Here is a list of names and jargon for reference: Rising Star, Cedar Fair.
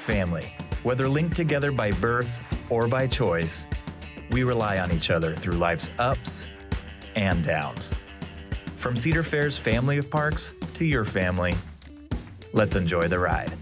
family. Whether linked together by birth or by choice, we rely on each other through life's ups and downs. From Cedar Fair's family of parks to your family, let's enjoy the ride.